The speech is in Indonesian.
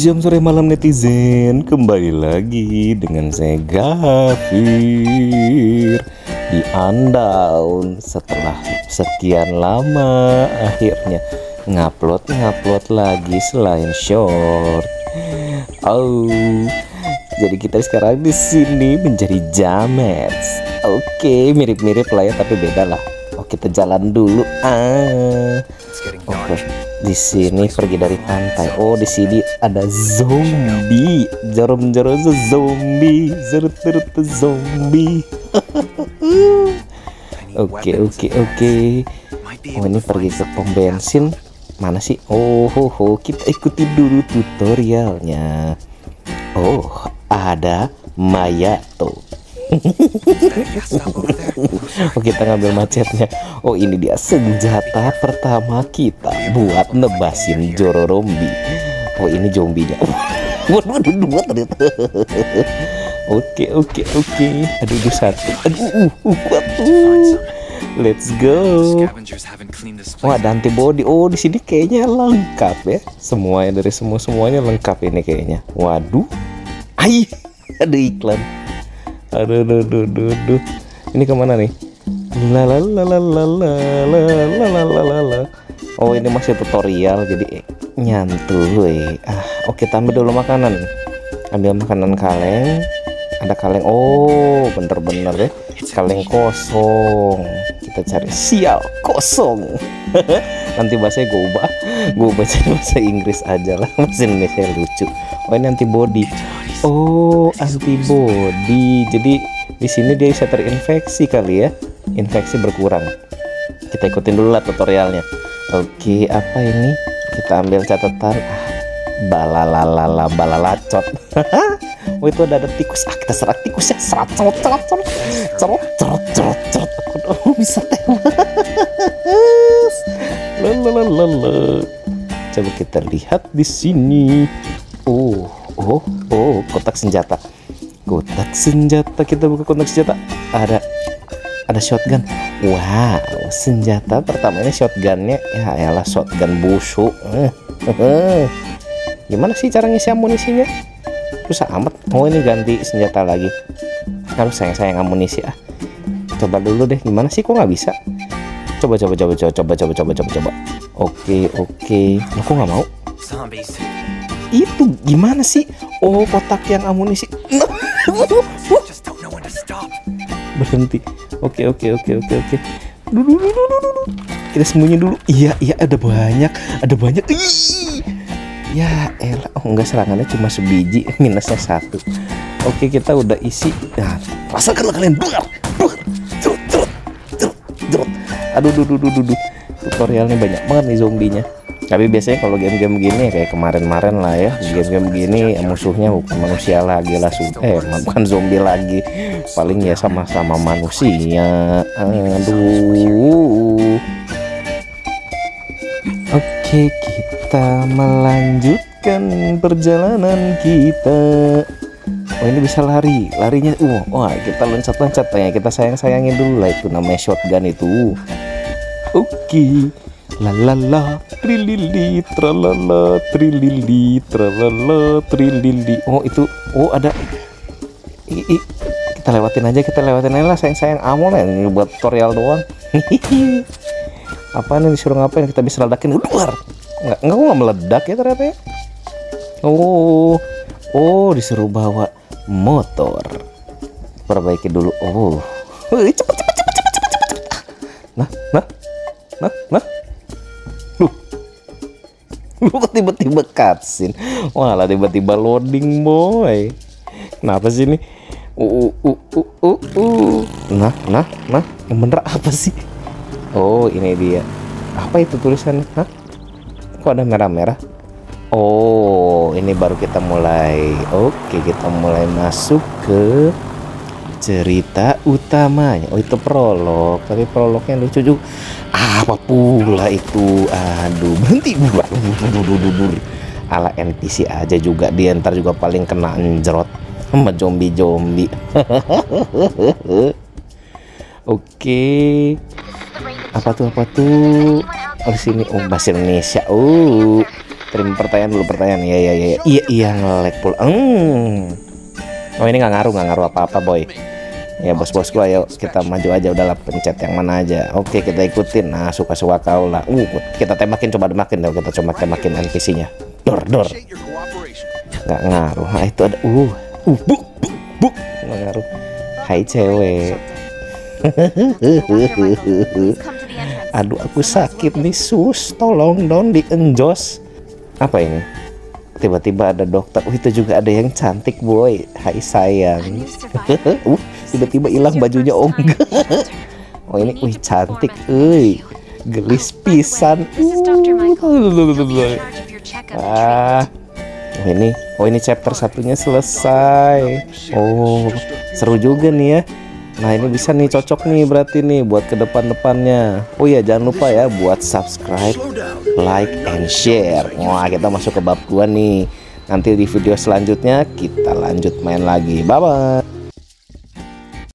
Jam sore malam netizen, kembali lagi dengan saya Gafir di Undawn. Setelah sekian lama akhirnya ngupload lagi selain short. Jadi kita sekarang di sini menjadi jamets. Oke, mirip-mirip lah ya, tapi beda lah. Kita jalan dulu. Oke. Di sini pergi dari pantai. Oh, di sini ada zombie. Zombie. Oke. Oh, ini pergi ke pom bensin. Mana sih? Kita ikuti dulu tutorialnya. Oh, ada Mayato. Kita ngambil macetnya. Oh, ini dia senjata pertama kita buat nebasin jororombi. Oh, ini zombinya. Oke. Aduh, satu. Let's go. Oh, ada antibody. Oh, di sini kayaknya lengkap ya. Semuanya dari semuanya lengkap ini kayaknya. Waduh. Ai, ada iklan. Aduh. Ini kemana nih? Lalalalalalalalalala. Oh, ini masih tutorial jadi nyantui. Kita ambil dulu makanan. Ambil makanan kaleng. Ada kaleng. Oh, bener-bener ya. Kaleng kosong. Kita cari. Sial, kosong. Nanti bahasanya gue ubah. Gue baca bahasa Inggris aja lah. Bahasa Indonesia lucu. Oh, ini antibody. Oh, antibody. Jadi di sini dia bisa terinfeksi kali ya. Infeksi berkurang. Kita ikutin dulu lah tutorialnya. Oke, apa ini? Kita ambil catatan. Balalacot. Oh, itu ada tikus. Kita serang tikusnya. Cerot. Oh, bisa tewas. Coba kita lihat di sini. Oh, kotak senjata. Kita buka kotak senjata. Ada shotgun. Wow, senjata pertamanya shotgunnya. Ya elah, shotgun busuk. Gimana sih cara ngisi amunisinya? Susah amat. Oh, ini ganti senjata lagi. Kalau sayang amunisi ah. Coba dulu deh. Gimana sih, kok nggak bisa? Coba. Oke. Aku nggak mau. Zombies. Itu gimana sih? Oh, kotak yang amunisi. Berhenti. Oke. Kita sembunyi dulu. Iya, ada banyak. Ih! Ya elah. Oh, enggak, serangannya cuma sebiji, minusnya satu. Oke, kita udah isi. Nah, rasakanlah kalian. Aduh. Tutorialnya banyak banget nih zombinya. Tapi biasanya kalau game-game gini kayak kemarin-kemarin lah ya, game-game gini musuhnya bukan manusia lagi langsung, bukan zombie lagi, paling ya sama-sama manusia. Aduh. Oke, kita melanjutkan perjalanan kita. Oh, ini bisa lari, larinya. Wah, kita loncat-loncat ya, kita sayang-sayangin dulu lah, itu namanya shotgun itu. Oke. Lalala trilili tralala trilili tralala trilili. Oh, itu. Oh, ada. Kita lewatin aja, lah sayang-sayang amol ya, ini buat tutorial doang. Apaan nih, disuruh ngapain? Kita bisa ledakin luar. Enggak meledak ya ternyata ya. Oh, disuruh bawa motor. Perbaiki dulu. Oh. Cepet. Nah. Lu kok tiba-tiba cutscene? Walah, tiba-tiba loading boy. Kenapa sih ini? Nah. Yang bener apa sih? Oh, ini dia. Apa itu tulisannya? Kok ada merah-merah? Oh, ini baru kita mulai. Oke, kita mulai masuk ke cerita utamanya. Oh, itu prolog. Tapi prolognya lucu juga. Apa pula itu? Aduh, berhenti. Ala NPC aja juga dia, ntar juga paling kena enjerot sama zombie. Oke. Apa tuh? Di sini bahasa Indonesia. Kirim pertanyaan dulu, pertanyaan. Iya, ngelag pula. Oh, ini nggak ngaruh apa-apa, boy. Ya bos-bosku, ayo kita maju aja, udahlah pencet yang mana aja. Oke, kita ikutin. Nah, suka-suka kau lah. Kita tembakin, coba temakin NPC-nya. Dor. Nggak ngaruh. Nah, itu ada buk. Nggak ngaruh. Hai cewek. Aduh, aku sakit nih, sus. Tolong dong dienjos. Apa ini? Tiba-tiba ada dokter. Itu juga ada yang cantik, boy. Hai sayang. Tiba-tiba hilang bajunya, enggak. Oh ini, cantik. Gelis pisan. Oh ini chapter satunya selesai. Oh, seru juga nih ya. Nah, ini bisa nih, cocok nih berarti nih buat ke depan-depannya. Oh iya, jangan lupa ya buat subscribe, like, and share. Wah, kita masuk ke bab 2 nih. Nanti di video selanjutnya kita lanjut main lagi. Bye-bye.